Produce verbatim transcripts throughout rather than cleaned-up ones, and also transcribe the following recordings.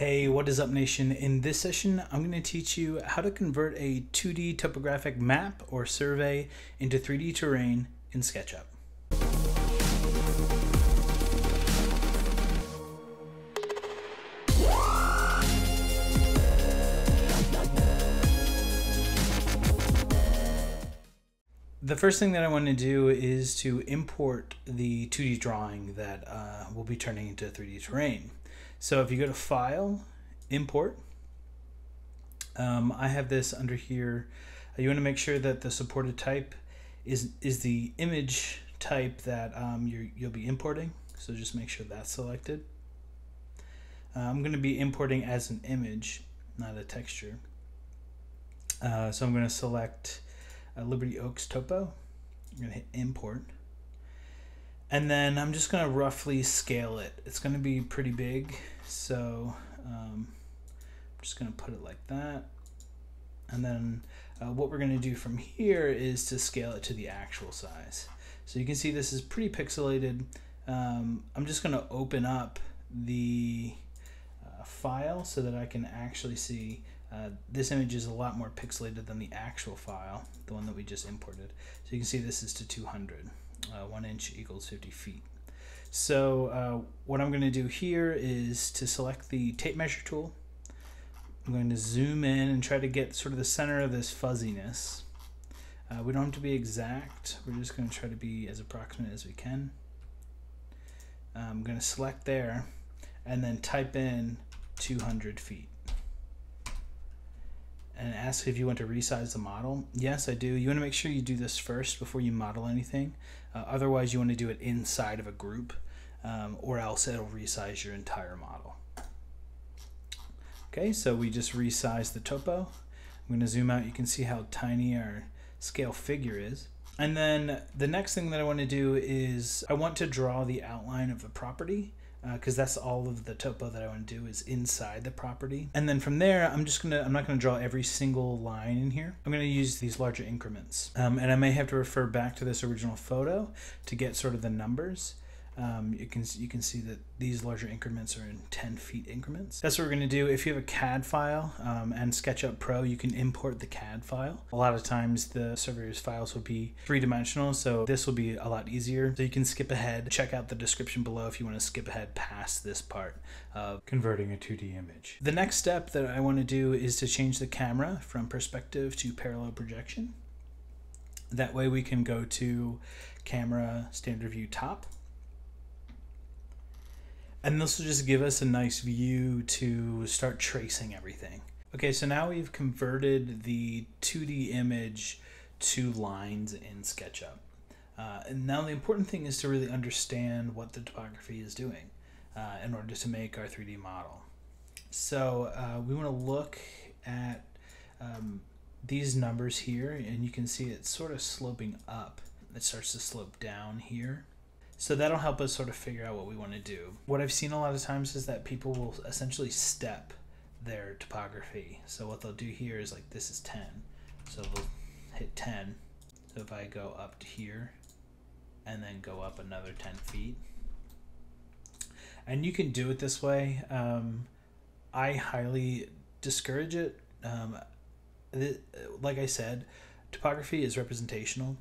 Hey, what is up, Nation? In this session, I'm going to teach you how to convert a two D topographic map or survey into three D terrain in SketchUp. The first thing that I want to do is to import the two D drawing that uh, we'll be turning into three D terrain. So if you go to File, Import, um, I have this under here. You want to make sure that the supported type is is the image type that um, you're, you'll be importing. So just make sure that's selected. Uh, I'm going to be importing as an image, not a texture. Uh, so I'm going to select uh, Liberty Oaks Topo. I'm going to hit Import. And then I'm just going to roughly scale it. It's going to be pretty big, so um, I'm just going to put it like that. And then uh, what we're going to do from here is to scale it to the actual size. So you can see this is pretty pixelated. Um, I'm just going to open up the uh, file so that I can actually see. Uh, this image is a lot more pixelated than the actual file, the one that we just imported. So you can see this is to two hundred. Uh, one inch equals fifty feet. So uh, what I'm going to do here is to select the tape measure tool. I'm going to zoom in and try to get sort of the center of this fuzziness. Uh, we don't have to be exact. We're just going to try to be as approximate as we can. I'm going to select there and then type in two hundred feet. And ask if you want to resize the model. Yes, I do. You want to make sure you do this first before you model anything. Uh, otherwise, you want to do it inside of a group, um, or else it'll resize your entire model. Okay, so we just resized the topo. I'm going to zoom out. You can see how tiny our scale figure is. And then the next thing that I want to do is I want to draw the outline of the property, because uh, that's all of the topo that I want to do is inside the property. And then from there, I'm just gonna, I'm not gonna draw every single line in here. I'm gonna use these larger increments. Um, and I may have to refer back to this original photo to get sort of the numbers. Um, you can, you can see that these larger increments are in ten feet increments. That's what we're gonna do. If you have a C A D file um, and SketchUp Pro, you can import the C A D file. A lot of times the surveyor's files will be three-dimensional, so this will be a lot easier. So you can skip ahead, check out the description below if you wanna skip ahead past this part of converting a two D image. The next step that I wanna do is to change the camera from perspective to parallel projection. That way we can go to camera standard view top. And this will just give us a nice view to start tracing everything. Okay, so now we've converted the two D image to lines in SketchUp. Uh, and now the important thing is to really understand what the topography is doing uh, in order to make our three D model. So uh, we want to look at um, these numbers here, and you can see it's sort of sloping up. It starts to slope down here. So that'll help us sort of figure out what we want to do. What I've seen a lot of times is that people will essentially step their topography. So what they'll do here is like, this is ten. So they'll hit ten. So if I go up to here and then go up another ten feet. And you can do it this way. Um, I highly discourage it. Um, it. Like I said, topography is representational,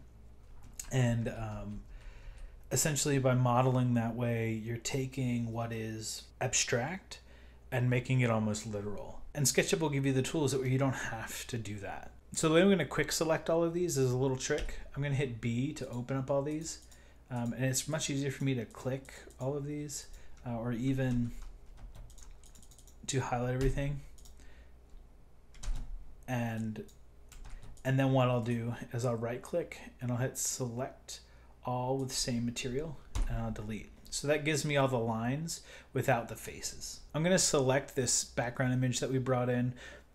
and um, essentially, by modeling that way, you're taking what is abstract and making it almost literal. And SketchUp will give you the tools that where you don't have to do that. So the way I'm going to quick select all of these is a little trick. I'm going to hit B to open up all these. Um, and it's much easier for me to click all of these uh, or even to highlight everything. And, and then what I'll do is I'll right click and I'll hit select all with the same material, and I'll delete. So that gives me all the lines without the faces. I'm gonna select this background image that we brought in,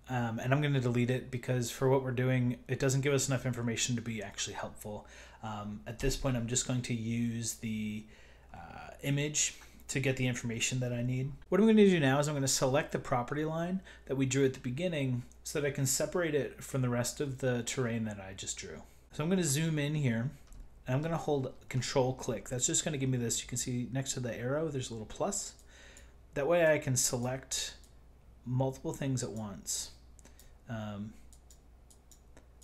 um, and I'm gonna delete it because for what we're doing, it doesn't give us enough information to be actually helpful. Um, at this point, I'm just going to use the uh, image to get the information that I need. What I'm gonna do now is I'm gonna select the property line that we drew at the beginning so that I can separate it from the rest of the terrain that I just drew. So I'm gonna zoom in here. I'm going to hold control click. That's just going to give me this. You can see next to the arrow, there's a little plus. That way I can select multiple things at once, um,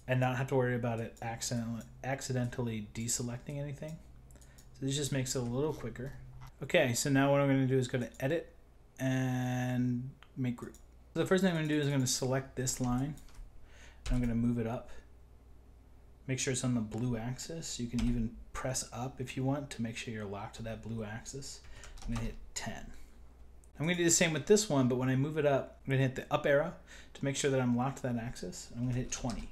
and not have to worry about it accidentally, accidentally deselecting anything. So this just makes it a little quicker. Okay, so now what I'm going to do is go to edit and make group. So the first thing I'm going to do is I'm going to select this line. I'm going to move it up. Make sure it's on the blue axis. You can even press up if you want to make sure you're locked to that blue axis. I'm going to hit ten. I'm going to do the same with this one, but when I move it up, I'm going to hit the up arrow to make sure that I'm locked to that axis. I'm going to hit twenty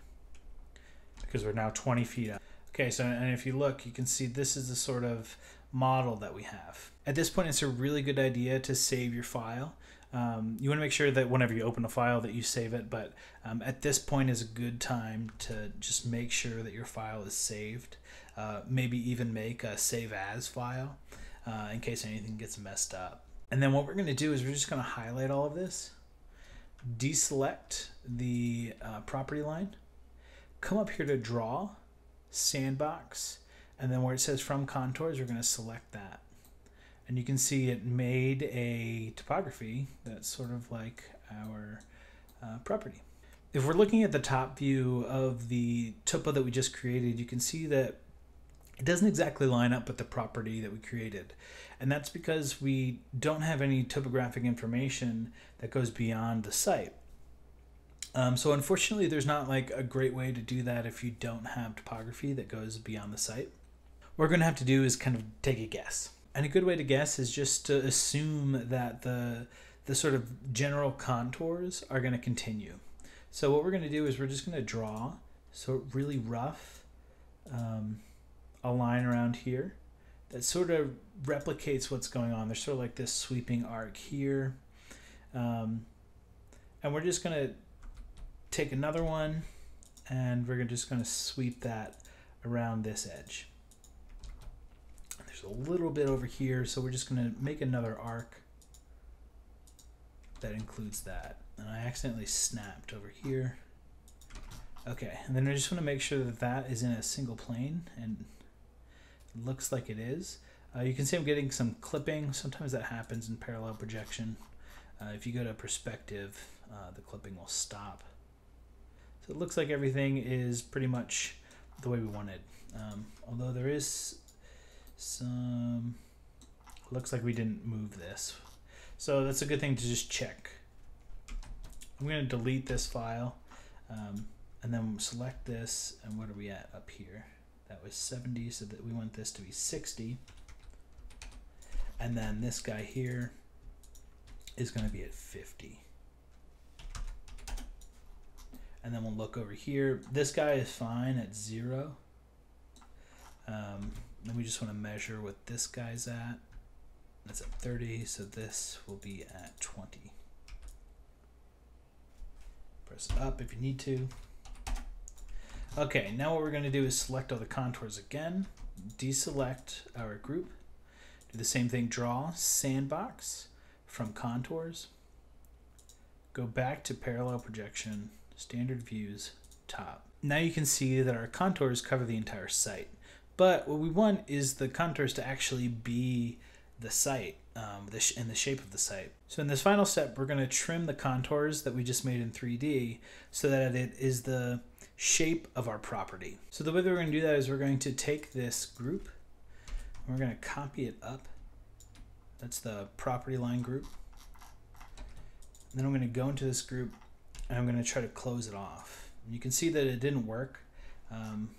because we're now twenty feet up. Okay, so and if you look, you can see this is the sort of model that we have. At this point, it's a really good idea to save your file. Um, you want to make sure that whenever you open a file that you save it, but um, at this point is a good time to just make sure that your file is saved. Uh, maybe even make a save as file uh, in case anything gets messed up. And then what we're going to do is we're just going to highlight all of this, deselect the uh, property line, come up here to draw, sandbox, and then where it says from contours, we're going to select that. And you can see it made a topography that's sort of like our uh, property. If we're looking at the top view of the topo that we just created, you can see that it doesn't exactly line up with the property that we created. And that's because we don't have any topographic information that goes beyond the site. Um, so unfortunately, there's not like a great way to do that if you don't have topography that goes beyond the site. What we're gonna have to do is kind of take a guess. And a good way to guess is just to assume that the, the sort of general contours are going to continue. So what we're going to do is we're just going to draw, so really rough, um, a line around here that sort of replicates what's going on. There's sort of like this sweeping arc here. Um, and we're just going to take another one and we're just going to sweep that around this edge. A little bit over here, so we're just going to make another arc that includes that. And I accidentally snapped over here. Okay, and then I just want to make sure that that is in a single plane, and it looks like it is. Uh, you can see I'm getting some clipping. Sometimes that happens in parallel projection. Uh, if you go to perspective, uh, the clipping will stop. So it looks like everything is pretty much the way we wanted, um, although there is some, looks like we didn't move this. So that's a good thing to just check. I'm going to delete this file um, and then select this. And what are we at up here? That was seventy, so that we want this to be sixty. And then this guy here is going to be at fifty. And then we'll look over here. This guy is fine at zero. Um, Then we just want to measure what this guy's at. That's at thirty, so this will be at twenty. Press up if you need to. Okay, now what we're going to do is select all the contours again, deselect our group, do the same thing, draw, sandbox, from contours, go back to parallel projection, standard views, top. Now you can see that our contours cover the entire site. But what we want is the contours to actually be the site um, the sh and the shape of the site. So in this final step, we're going to trim the contours that we just made in three D so that it is the shape of our property. So the way that we're going to do that is we're going to take this group and we're going to copy it up. That's the property line group. And then I'm going to go into this group and I'm going to try to close it off. And you can see that it didn't work. Um,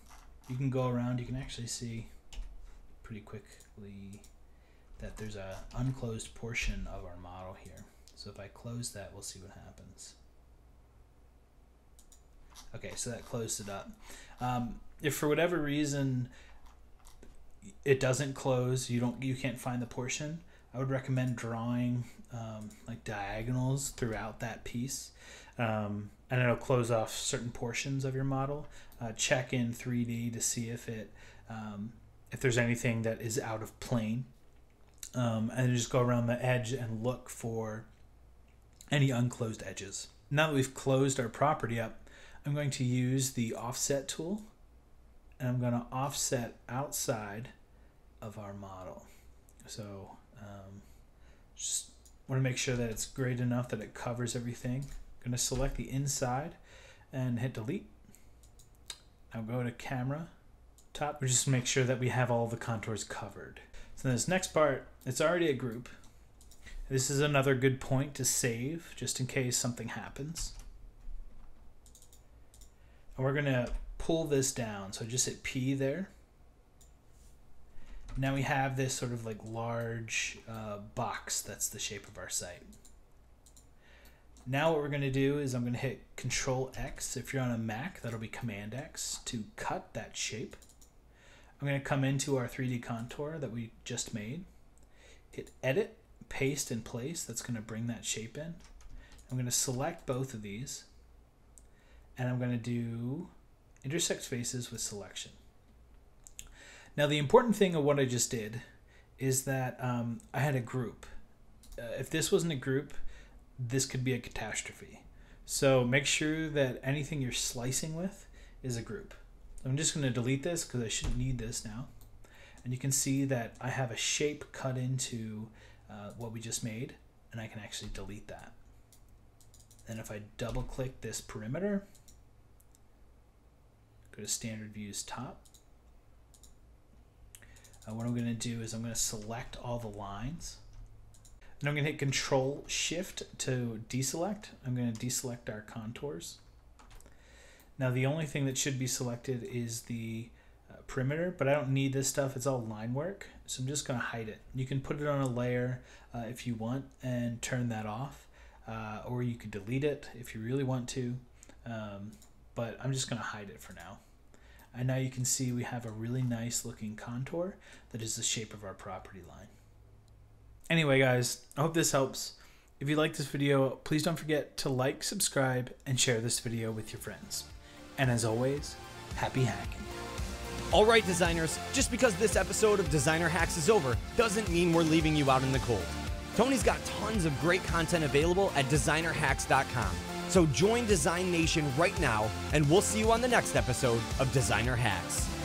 You can go around, you can actually see pretty quickly that there's an unclosed portion of our model here. So if I close that, we'll see what happens. Okay, so that closed it up. Um, if for whatever reason it doesn't close, you don't, you can't find the portion, I would recommend drawing um, like diagonals throughout that piece. Um, and it'll close off certain portions of your model. Uh, check in three D to see if it um, if there's anything that is out of plane, um, and just go around the edge and look for any unclosed edges. Now that we've closed our property up, I'm going to use the offset tool and I'm going to offset outside of our model. So um, just want to make sure that it's great enough that it covers everything. I'm going to select the inside and hit delete. Now go to camera, top. We just make sure that we have all the contours covered. So this next part, it's already a group. This is another good point to save just in case something happens. And we're gonna pull this down. So just hit P there. Now we have this sort of like large uh, box that's the shape of our site. Now what we're gonna do is I'm gonna hit Control X. If you're on a Mac, that'll be Command X to cut that shape. I'm gonna come into our three D contour that we just made, hit Edit, Paste in Place. That's gonna bring that shape in. I'm gonna select both of these and I'm gonna do Intersect Faces with Selection. Now the important thing of what I just did is that um, I had a group. Uh, if this wasn't a group, this could be a catastrophe. So make sure that anything you're slicing with is a group. I'm just going to delete this because I shouldn't need this now. And you can see that I have a shape cut into uh, what we just made, and I can actually delete that. And if I double click this perimeter, go to standard views top. Uh, what I'm going to do is I'm going to select all the lines. And I'm going to hit Control Shift to deselect. I'm going to deselect our contours. Now the only thing that should be selected is the uh, perimeter, but I don't need this stuff. It's all line work, so I'm just going to hide it. You can put it on a layer uh, if you want and turn that off, uh, or you could delete it if you really want to, um, but I'm just going to hide it for now. And now you can see we have a really nice looking contour that is the shape of our property line. Anyway guys, I hope this helps. If you like this video, please don't forget to like, subscribe, and share this video with your friends. And as always, happy hacking. All right designers, just because this episode of Designer Hacks is over doesn't mean we're leaving you out in the cold. Tony's got tons of great content available at designer hacks dot com. So join Design Nation right now, and we'll see you on the next episode of Designer Hacks.